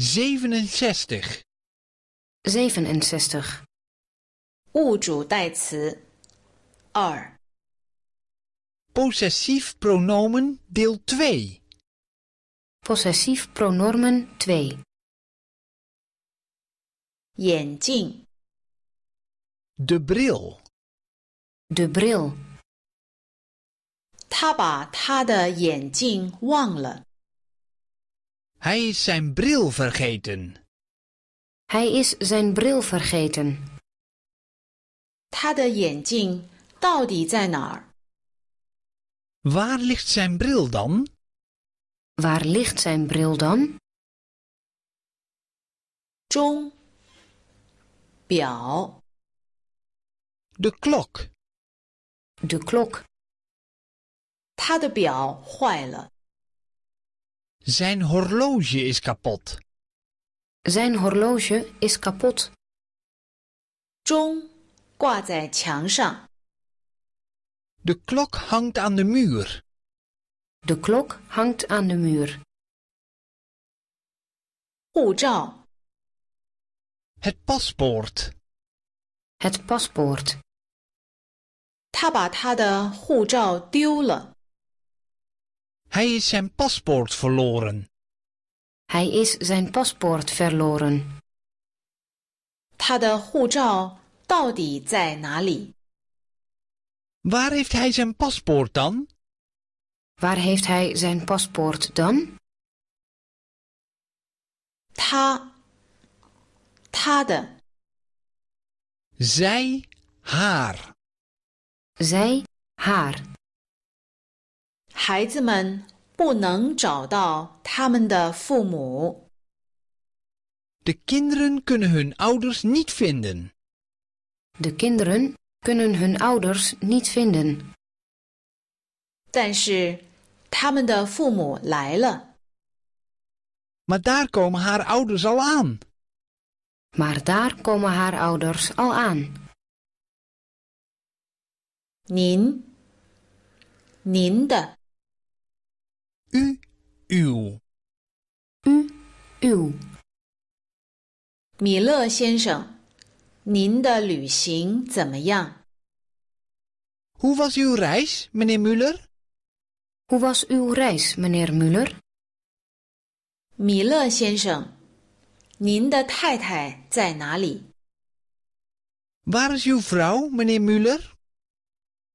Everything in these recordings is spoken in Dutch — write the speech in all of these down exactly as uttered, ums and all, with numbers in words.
zevenenzestig. zevenenzestig. 物主代词二 Possessief pronomen deel twee. Possessief pronomen twee. 眼镜 De bril. De bril. 他把他的眼镜忘了 Hij is zijn bril vergeten. Hij is zijn bril vergeten. 他的眼镜到底在哪儿? Waar ligt zijn bril dan? Waar ligt zijn bril dan? 钟表 De klok. De klok. 他的表坏了 Zijn horloge is kapot. Zijn horloge is kapot. 钟 挂在墙上 De klok hangt aan de muur. De klok hangt aan de muur. 护照 Het paspoort. Het paspoort. 他把他的护照丢了 Hij is zijn paspoort verloren. Hij is zijn paspoort verloren. 他的护照 到底在哪里? Waar heeft hij zijn paspoort dan? Waar heeft hij zijn paspoort dan? 他 他的 Zij, haar. Zij, haar. 孩子们不能找到他们的父母 De kinderen kunnen hun ouders niet vinden. De kinderen kunnen hun ouders niet vinden. 但是他们的父母来了 Maar daar komen haar ouders al aan. Maar daar komen haar ouders al aan. 您 您的 U, uw. U, uw. 米勒先生 您的旅行怎么样? Hoe was uw reis, meneer Müller? Hoe was uw reis, meneer Müller? 米勒先生，您的太太在哪里? Waar is uw vrouw, meneer Müller?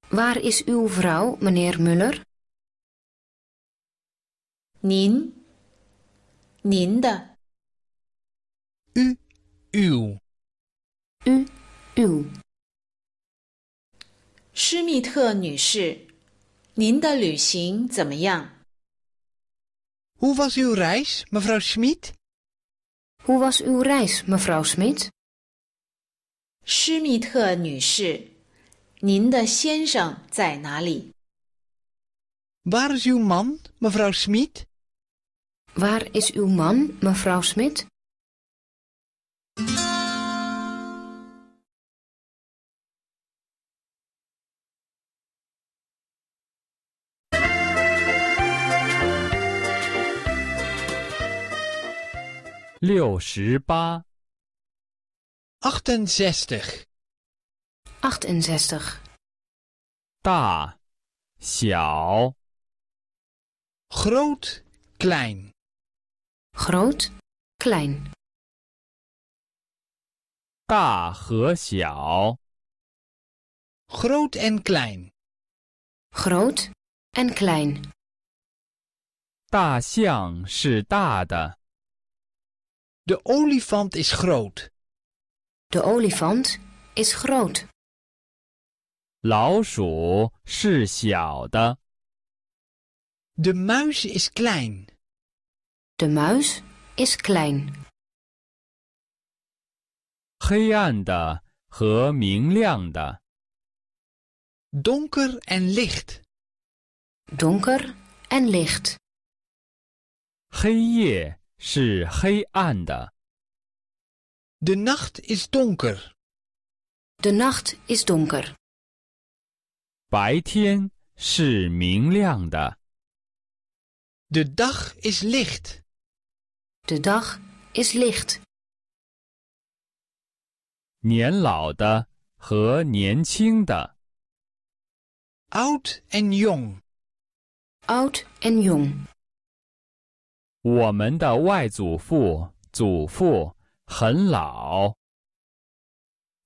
Waar is uw vrouw, meneer Müller? 您，您的 U, uw. U, uw. 施密特女士，您的旅行怎么样? Hoe was uw reis, mevrouw Schmid? Hoe was uw reis, mevrouw Schmid? 施密特女士，您的先生在哪里? Waar is uw man, mevrouw Schmid? Waar is uw man, mevrouw Schmid? zesenzestig. Achtenzestig. Achtenzestig. 大小 groot, klein. Groot, klein. 大和小 groot en klein. Groot en klein. 大象是大的 De olifant is groot. De olifant is groot. 老鼠是小的 De muis is klein. De muis is klein. 黑暗的和明亮的 Donker en licht. Donker en licht. 黑夜 是黑暗的 De nacht is donker. De nacht is donker. 白天是明亮的 De dag is licht. De dag is licht. 年老的和年轻的 Oud en jong. Oud en jong. 我们的外祖父、祖父很老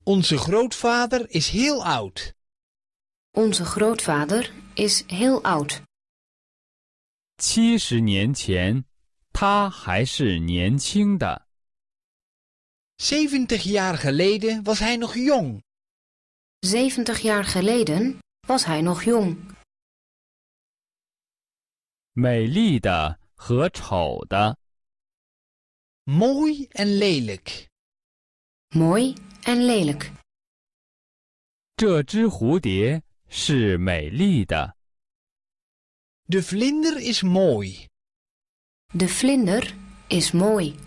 Onze grootvader is heel oud. Onze grootvader is heel oud. 70年前他还是年轻的 zeventig jaar geleden was hij nog jong. zeventig jaar geleden was hij nog jong. 美丽的和丑的 Mooi en lelijk. Mooi en lelijk. 这只蝴蝶是美丽的 De vlinder is mooi. De vlinder is mooi.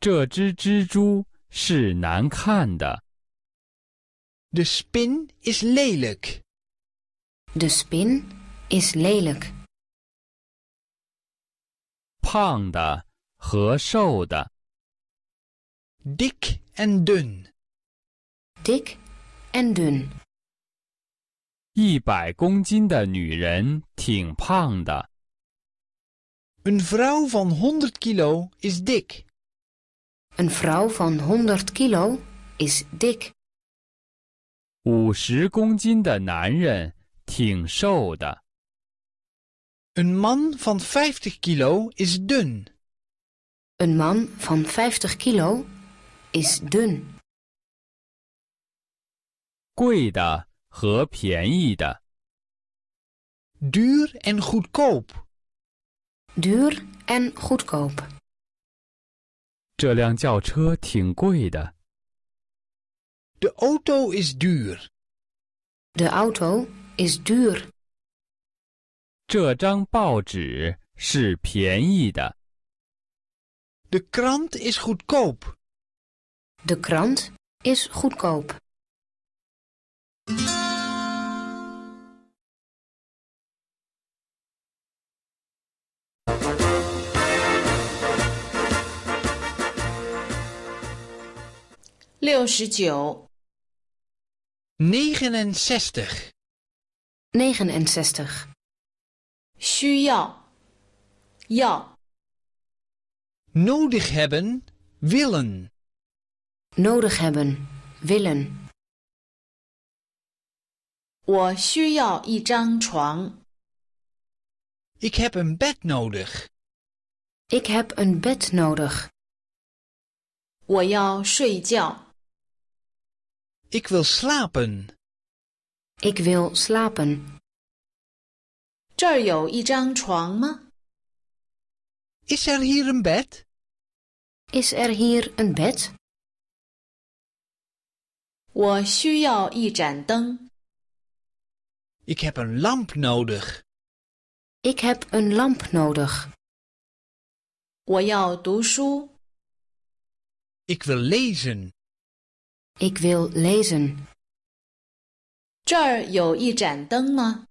这只蜘蛛是难看的 De spin is lelijk. De spin is lelijk. 胖的和瘦的 Dik en dun. Dik en dun. 一百公斤的女人挺胖的 Een vrouw van honderd kilo is dik. Een vrouw van honderd kilo is dik. 50公斤的男人挺瘦的 Een man van vijftig kilo is dun. Een man van vijftig kilo is dun. 贵的和便宜的 Duur en goedkoop. Duur en goedkoop. 这辆轿车挺贵的 De auto is duur. De auto is duur. 这张报纸是便宜的 De krant is goedkoop. De krant is goedkoop. negenenzestig. negenenzestig. negenenzestig. 需要 要 Nodig hebben, willen. Nodig hebben, willen. 我需要一张床 Ik heb een bed nodig. Ik heb een bed nodig. 我要睡觉 Ik wil slapen. Ik wil slapen. 这儿有一张床吗? Is er hier een bed? Is er hier een bed? 我需要一盏灯 Ik heb een lamp nodig. Ik heb een lamp nodig. 我要读书 Ik wil lezen. Ik wil lezen. 这儿有一盏灯吗?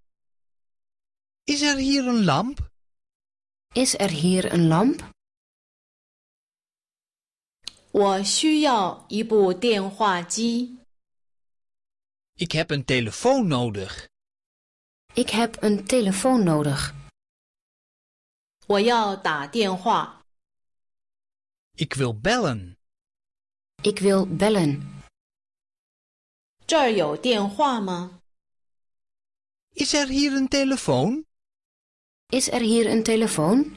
Is er hier een lamp? Is er hier een lamp? 我需要一部电话机 Ik heb een telefoon nodig. Ik heb een telefoon nodig. 我要打电话 Ik wil bellen. Ik wil bellen. 这儿有电话吗? Is er hier een telefoon? Is er hier een telefoon?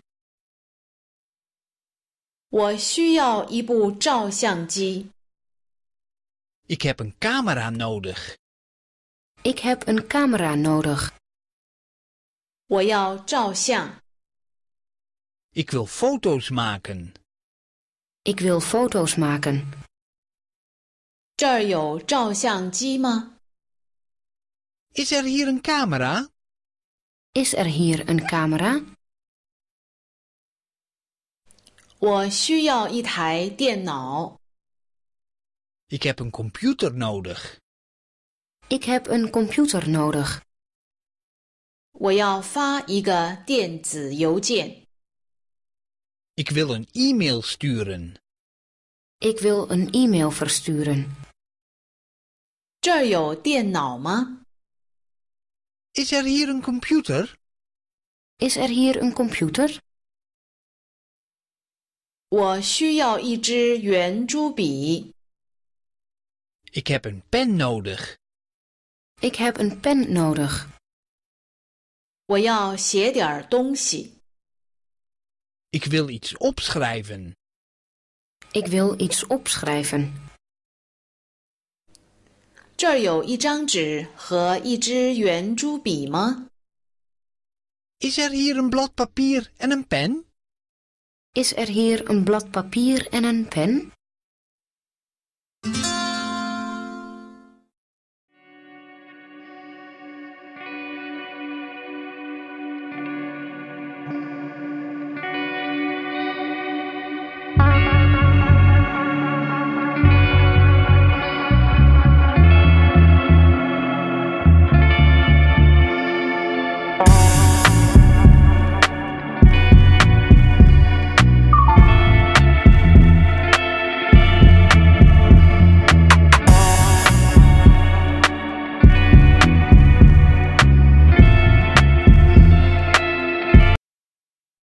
我需要一部照相机 Ik heb een camera nodig. Ik heb een camera nodig. 我要照相 Ik wil foto's maken. Ik wil foto's maken. 这儿有照相机吗? Is er hier een camera? Is er hier een camera? 我需要一台电脑 Ik heb een computer nodig. Ik heb een computer nodig. 我要发一个电子邮件. Ik wil een e-mail sturen. Ik wil een e-mail versturen. 这儿有电脑吗? Is er hier een computer? Is er hier een computer? 我需要一支圆珠笔. Ik heb een pen nodig. Ik heb een pen nodig. 我要写点东西. Ik wil iets opschrijven. Ik wil iets opschrijven. 这儿有一张纸和一支圆珠笔吗? Is er hier een blad papier en een pen? Is er hier een blad papier en een pen?